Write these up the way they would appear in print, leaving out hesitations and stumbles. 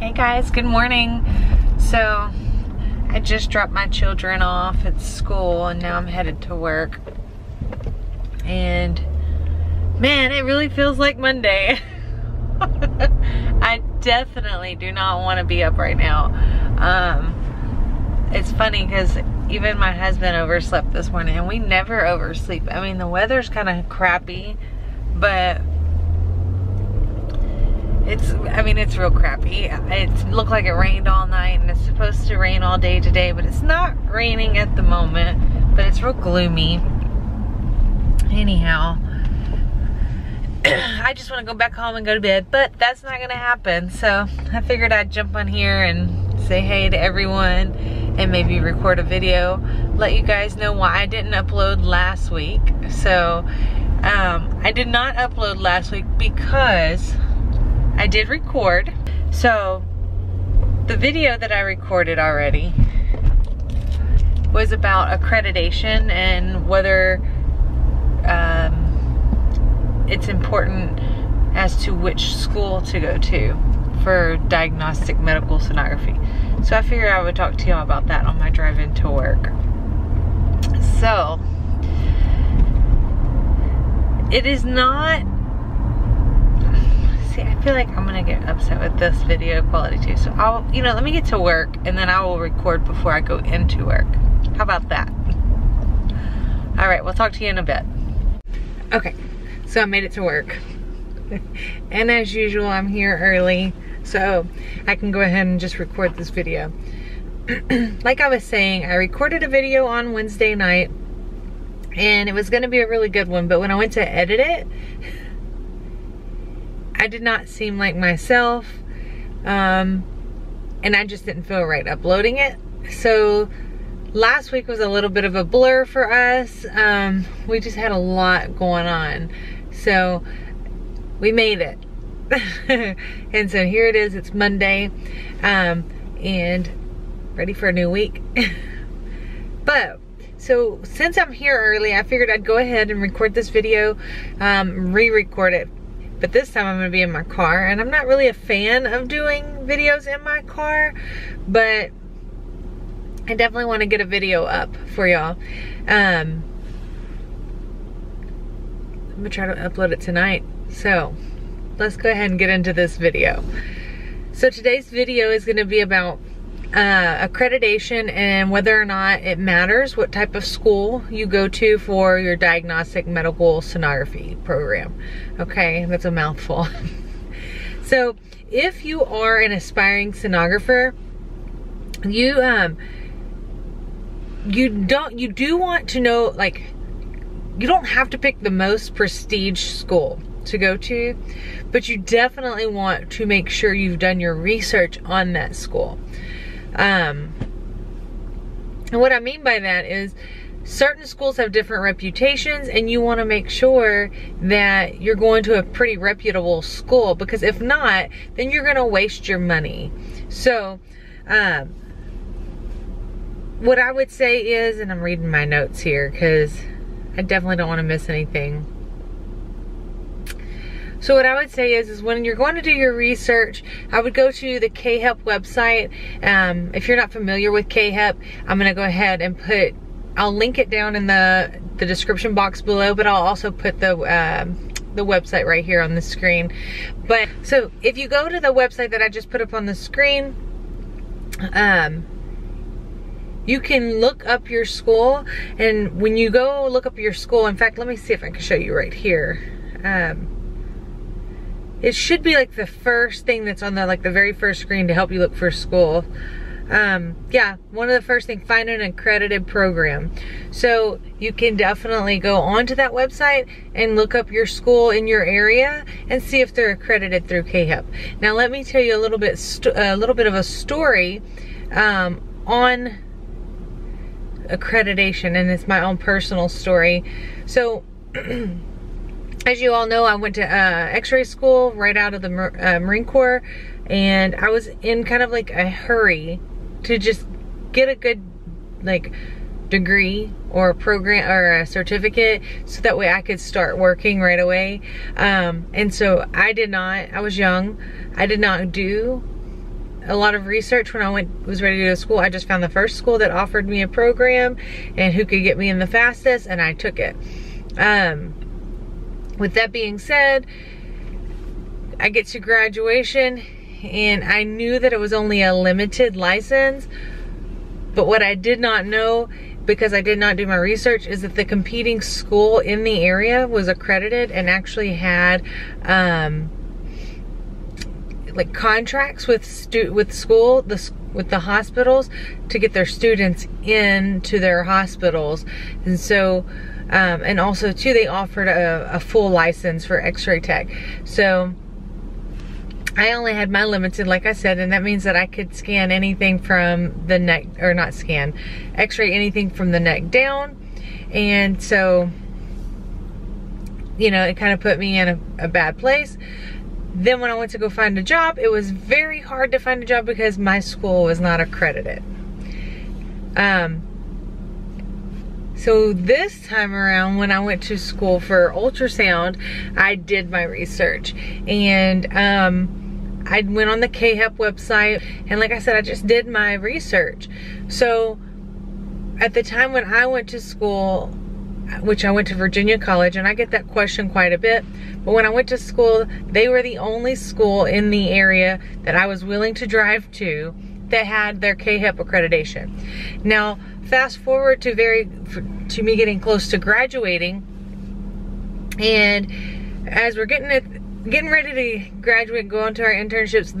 Hey guys, good morning. So I just dropped my children off at school and now I'm headed to work. And man, it really feels like Monday. I definitely do not want to be up right now. It's funny because even my husband overslept this morning, and we never oversleep. I mean, the weather's kind of crappy, but it's real crappy. It looked like it rained all night, and it's supposed to rain all day today, but it's not raining at the moment, but it's real gloomy. Anyhow, I just want to go back home and go to bed, but that's not going to happen. So I figured I'd jump on here and say hey to everyone and maybe record a video, let you guys know why I didn't upload last week. So I did not upload last week because I did record. So the video that I recorded already was about accreditation and whether it's important as to which school to go to for diagnostic medical sonography. So I figured I would talk to y'all about that on my drive into work. So it is not, I feel like I'm gonna get upset with this video quality too. So I'll, let me get to work and then I will record before I go into work. How about that? All right, we'll talk to you in a bit. Okay, so I made it to work. And as usual, I'm here early, so I can go ahead and just record this video. Like I was saying, I recorded a video on Wednesday night and it was gonna be a really good one, but when I went to edit it, I did not seem like myself, and I just didn't feel right uploading it. So last week was a little bit of a blur for us. We just had a lot going on. So we made it. And so here it is, it's Monday, and ready for a new week. So since I'm here early, I figured I'd go ahead and record this video, re-record it. But this time I'm gonna be in my car, and I'm not really a fan of doing videos in my car, but I definitely wanna get a video up for y'all. I'm gonna try to upload it tonight. So let's go ahead and get into this video. So today's video is gonna be about accreditation and whether or not it matters what type of school you go to for your diagnostic medical sonography program. Okay, that's a mouthful. So if you are an aspiring sonographer, you do want to know, like, you don't have to pick the most prestige school to go to, but you definitely want to make sure you've done your research on that school. And what I mean by that is certain schools have different reputations, and you want to make sure that you're going to a pretty reputable school, because if not, then you're going to waste your money. So, what I would say is, and I'm reading my notes here because I definitely don't want to miss anything. So what I would say is when you're going to do your research, I would go to the CAAHEP website. If you're not familiar with CAAHEP, I'm gonna go ahead and put, I'll link it down in the description box below, but I'll also put the website right here on the screen. But so if you go to the website that I just put up on the screen, you can look up your school, and when you go look up your school, in fact, let me see if I can show you right here. It should be like the first thing that's on the, like, the very first screen to help you look for school. Yeah, one of the first things, find an accredited program. So you can definitely go onto that website and look up your school in your area and see if they're accredited through CAAHEP. Now let me tell you a little bit of a story on accreditation, and it's my own personal story. So as you all know, I went to x-ray school right out of the Marine Corps, and I was in kind of like a hurry to just get a good, like, degree or a program or a certificate so that way I could start working right away. And so I was young, I did not do a lot of research when I was ready to go to school. I just found the first school that offered me a program and who could get me in the fastest, and I took it. With that being said, I get to graduation and I knew that it was only a limited license, but what I did not know, because I did not do my research, is that the competing school in the area was accredited and actually had like contracts with the hospitals to get their students into their hospitals. And so and also too, they offered a full license for x-ray tech. So I only had my limited, like I said, and that means that I could scan anything from the neck, or not scan, x-ray anything from the neck down. And so, you know, it kind of put me in a bad place. Then when I went to go find a job, it was very hard to find a job because my school was not accredited. So this time around, when I went to school for ultrasound, I did my research, and I went on the CAAHEP website, and like I said, I just did my research. So at the time when I went to school, which I went to Virginia College, and I get that question quite a bit, but when I went to school, they were the only school in the area that I was willing to drive to that had their CAAHEP accreditation. Now, fast forward to me getting close to graduating, and as we're getting ready to graduate, go on to our internships,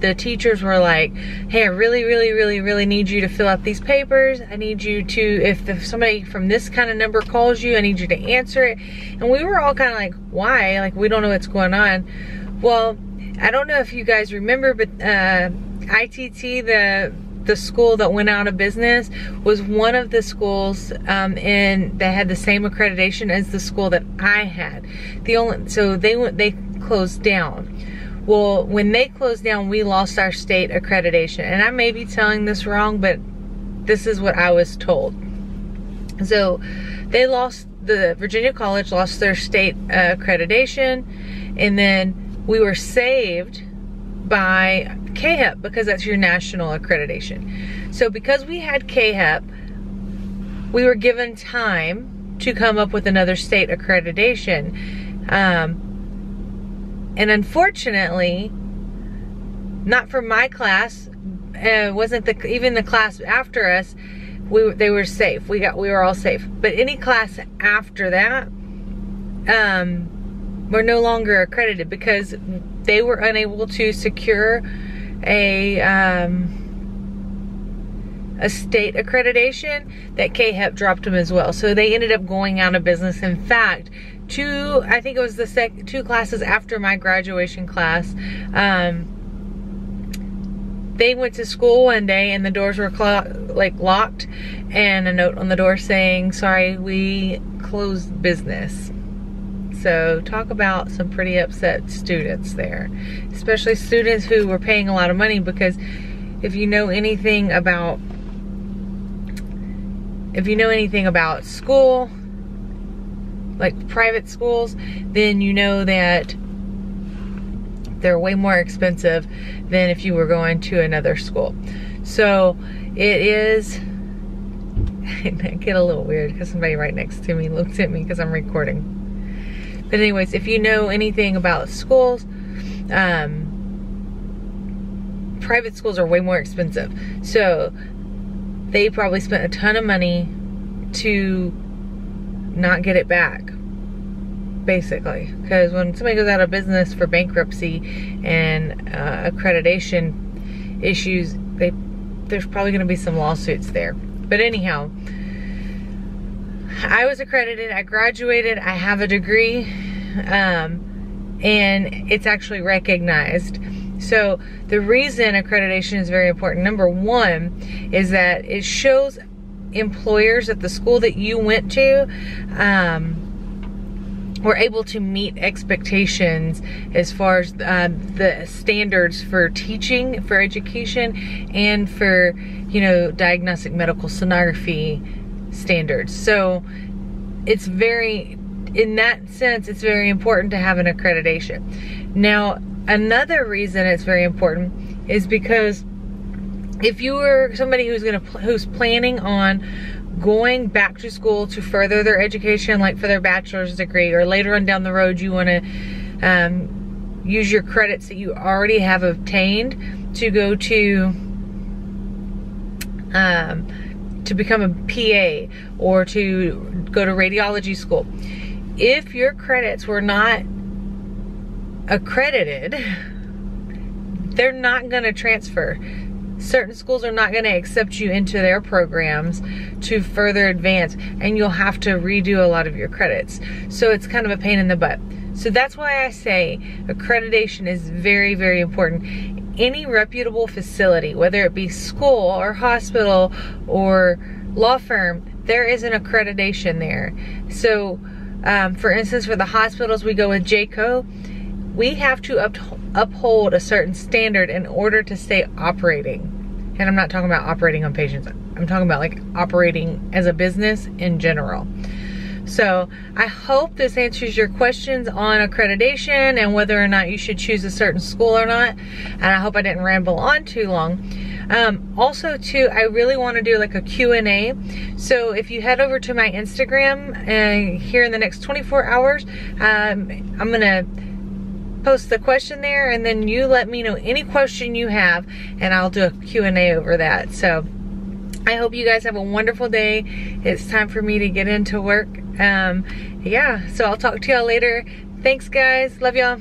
the teachers were like, hey, I really need you to fill out these papers. I need you to, if somebody from this kind of number calls you, I need you to answer it. And we were all kind of like, why? Like, we don't know what's going on. Well, I don't know if you guys remember, but ITT, the school that went out of business, was one of the schools that had the same accreditation as the school that I had. So they closed down. Well, when they closed down, we lost our state accreditation, and I may be telling this wrong, but this is what I was told. So they lost, the Virginia College lost their state accreditation, and then we were saved by CAAHEP, because that's your national accreditation. So because we had CAAHEP, we were given time to come up with another state accreditation. And unfortunately, not for my class, wasn't even the class after us, they were safe. We were all safe. But any class after that, were no longer accredited because they were unable to secure a state accreditation. That CAAHEP dropped them as well. So they ended up going out of business. In fact, I think it was the two classes after my graduation class, they went to school one day and the doors were locked, and a note on the door saying, sorry, we closed business. So talk about some pretty upset students there, especially students who were paying a lot of money, because if you know anything about school, like private schools, then you know that they're way more expensive than if you were going to another school. So it is, I get a little weird because somebody right next to me looked at me because I'm recording. But anyways, if you know anything about schools, private schools are way more expensive. So they probably spent a ton of money to not get it back, basically. Because when somebody goes out of business for bankruptcy and accreditation issues, there's probably going to be some lawsuits there. But anyhow, I was accredited, I graduated, I have a degree, and it's actually recognized. So the reason accreditation is very important, number one, is that it shows employers at the school that you went to were able to meet expectations as far as the standards for teaching, for education, and for, you know, diagnostic medical sonography standards. So it's very, in that sense, it's very important to have an accreditation. Now, another reason it's very important is because if you were somebody who's planning on going back to school to further their education, like for their bachelor's degree, or later on down the road you want to use your credits that you already have obtained to go to become a PA or to go to radiology school. If your credits were not accredited, they're not going to transfer. Certain schools are not going to accept you into their programs to further advance, and you'll have to redo a lot of your credits. So it's kind of a pain in the butt. So that's why I say accreditation is very, very important. Any reputable facility, whether it be school or hospital or law firm, there is an accreditation there. So for instance, for the hospitals, we go with JCO. We have to uphold a certain standard in order to stay operating. And I'm not talking about operating on patients. I'm talking about like operating as a business in general. So I hope this answers your questions on accreditation and whether or not you should choose a certain school or not. And I hope I didn't ramble on too long. Also too, I really want to do like a Q&A. So if you head over to my Instagram here in the next 24 hours, I'm going to post the question there, and then you let me know any question you have and I'll do a Q&A over that. So I hope you guys have a wonderful day. It's time for me to get into work. Yeah, so I'll talk to y'all later. Thanks guys, love y'all.